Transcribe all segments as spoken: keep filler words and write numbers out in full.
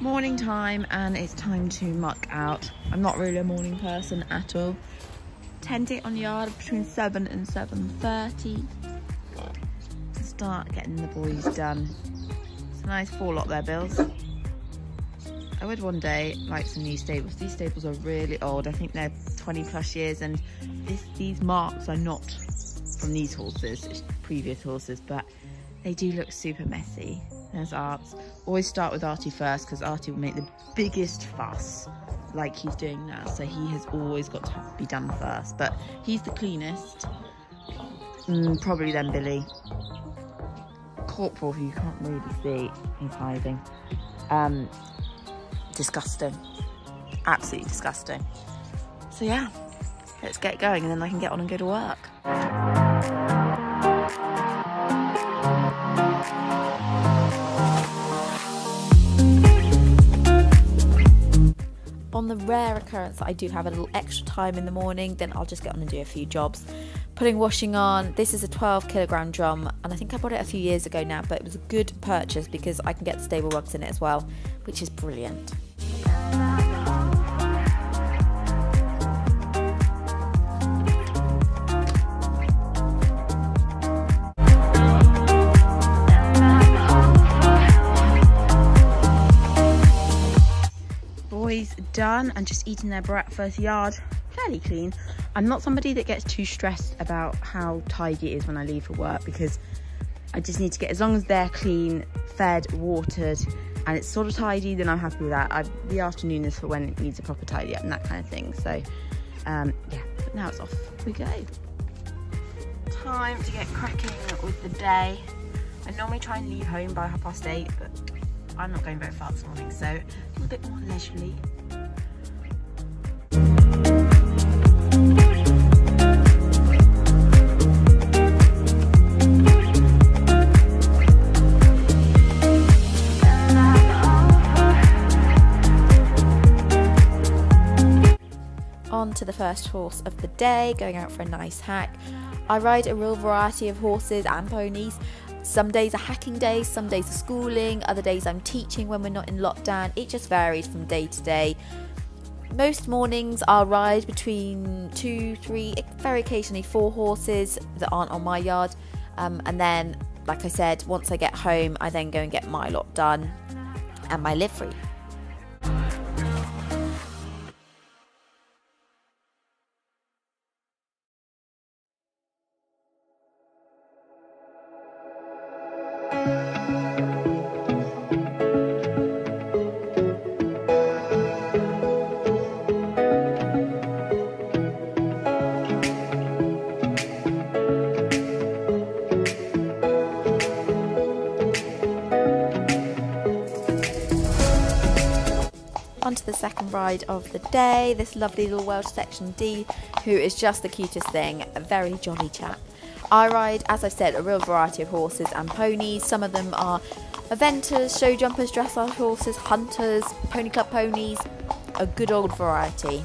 Morning time, and it's time to muck out. I'm not really a morning person at all. Tend it on yard between seven and seven thirty. Start getting the boys done. It's a nice fall lot there, Bills. I would one day like some new stables. These stables are really old. I think they're twenty plus years, and this, these marks are not from these horses, it's previous horses, but they do look super messy. There's Arts. Always start with Artie first, because Artie will make the biggest fuss like he's doing now, so he has always got to be done first, but he's the cleanest. Mm, probably then Billy. Corporal, who you can't really see, he's hiding. Um, disgusting. Absolutely disgusting. So yeah, let's get going, and then I can get on and go to work. On the rare occurrence that I do have a little extra time in the morning, then I'll just get on and do a few jobs. Putting washing on. This is a twelve kilogram drum, and I think I bought it a few years ago now, but it was a good purchase because I can get stable rugs in it as well, which is brilliant. Done and just eating their breakfast. Yard fairly clean. I'm not somebody that gets too stressed about how tidy it is when I leave for work, because I just need to get, as long as they're clean, fed, watered, and it's sort of tidy, then I'm happy with that. I, the afternoon is for when it needs a proper tidy up and that kind of thing. So um yeah, but now it's off we go. Time to get cracking with the day. I normally try and leave home by half past eight, but I'm not going very far this morning, so a little bit more leisurely. On to the first horse of the day, going out for a nice hack. I ride a real variety of horses and ponies. Some days are hacking days, some days are schooling, other days I'm teaching when we're not in lockdown. It just varies from day to day. Most mornings I'll ride between two, three, very occasionally four horses that aren't on my yard. Um, and then, like I said, once I get home, I then go and get my lot done and my livery. Onto the second ride of the day, this lovely little Welsh Section D, who is just the cutest thing, a very jolly chap. I ride, as I said, a real variety of horses and ponies. Some of them are eventers, show jumpers, dressage horses, hunters, pony club ponies, a good old variety.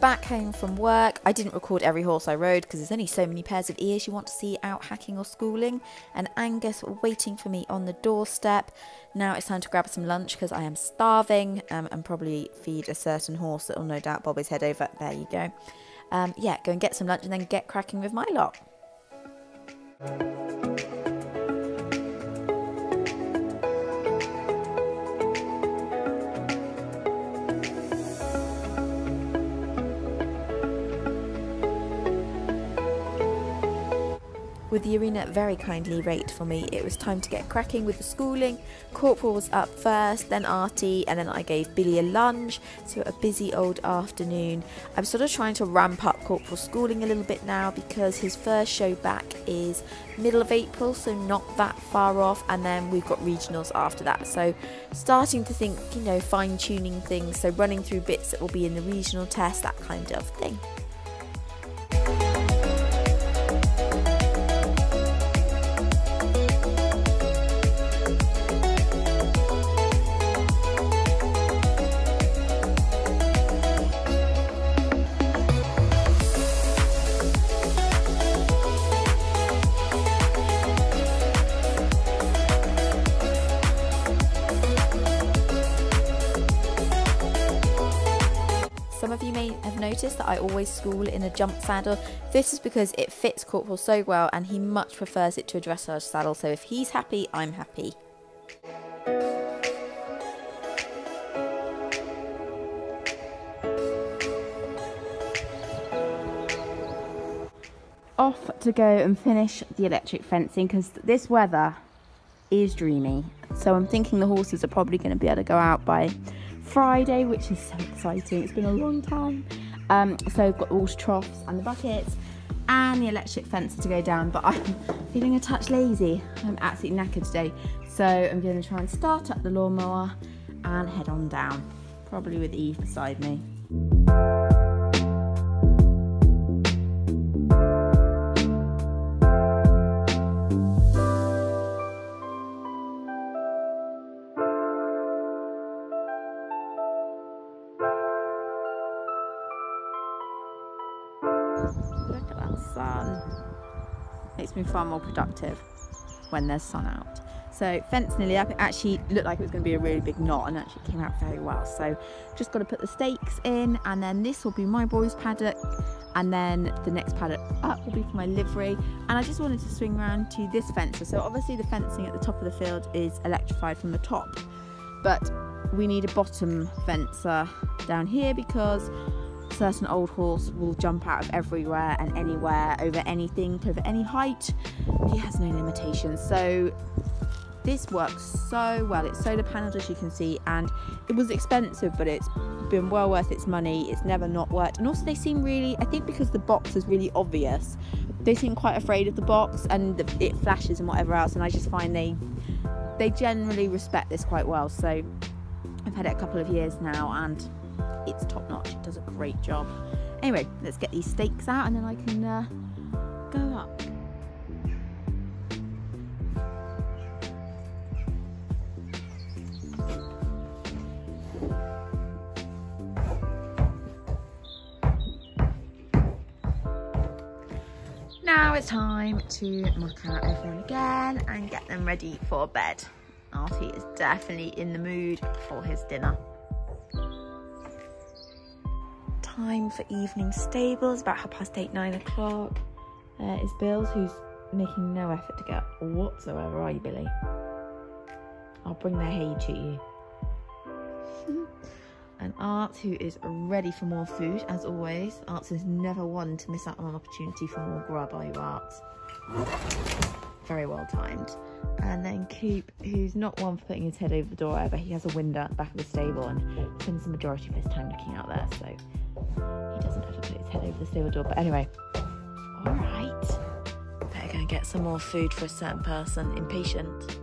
Back home from work, I didn't record every horse I rode because there's only so many pairs of ears you want to see out hacking or schooling, and Angus waiting for me on the doorstep. Now it's time to grab some lunch because I am starving, um, and probably feed a certain horse that will no doubt bob his head over. There you go. Um, yeah, go and get some lunch and then get cracking with my lot. with the arena very kindly rate for me. It was time to get cracking with the schooling. Corporal was up first, then Artie, and then I gave Billy a lunge, so a busy old afternoon. I'm sort of trying to ramp up Corporal schooling a little bit now because his first show back is middle of April, so not that far off, and then we've got regionals after that, so starting to think, you know, fine-tuning things, so running through bits that will be in the regional test, that kind of thing. Some of you may have noticed that I always school in a jump saddle. This is because it fits Corporal so well and he much prefers it to a dressage saddle, so if he's happy, I'm happy. Off to go and finish the electric fencing because this weather is dreamy. So I'm thinking the horses are probably going to be able to go out by Friday, which is so exciting. It's been a long time. Um, so I've got all the troughs and the buckets and the electric fence to go down, but I'm feeling a touch lazy. I'm absolutely knackered today. So I'm going to try and start up the lawnmower and head on down, probably with Eve beside me. Look at that sun. Makes me far more productive when there's sun out. So fence nearly up. It actually looked like it was going to be a really big knot and actually came out very well. So just got to put the stakes in, and then this will be my boy's paddock, and then the next paddock up will be for my livery. And I just wanted to swing around to this fence. So obviously the fencing at the top of the field is electrified from the top, but we need a bottom fencer down here because certain old horse will jump out of everywhere and anywhere, over anything, over any height. He has no limitations. So this works so well. It's solar panelled, as you can see, and it was expensive, but it's been well worth its money. It's never not worked. And also they seem really, I think because the box is really obvious, they seem quite afraid of the box and the, it flashes and whatever else, and I just find they they generally respect this quite well. So I've had it a couple of years now and it's top notch. It does a great job. Anyway, let's get these stakes out and then I can uh, go up. Now it's time to muck out everyone again and get them ready for bed. Artie is definitely in the mood for his dinner. Time for evening stables, about half past eight, nine o'clock. There is Bills, who's making no effort to get up whatsoever, are you, Billy? I'll bring the hay to you. And Art, who is ready for more food, as always. Art is never one to miss out on an opportunity for more grub, are you, Art? Very well timed. And then Coop, who's not one for putting his head over the door ever. He has a window at the back of the stable and spends the majority of his time looking out there, so he doesn't ever put his head over the stable door. But anyway, all right, better go and get some more food for a certain person, impatient.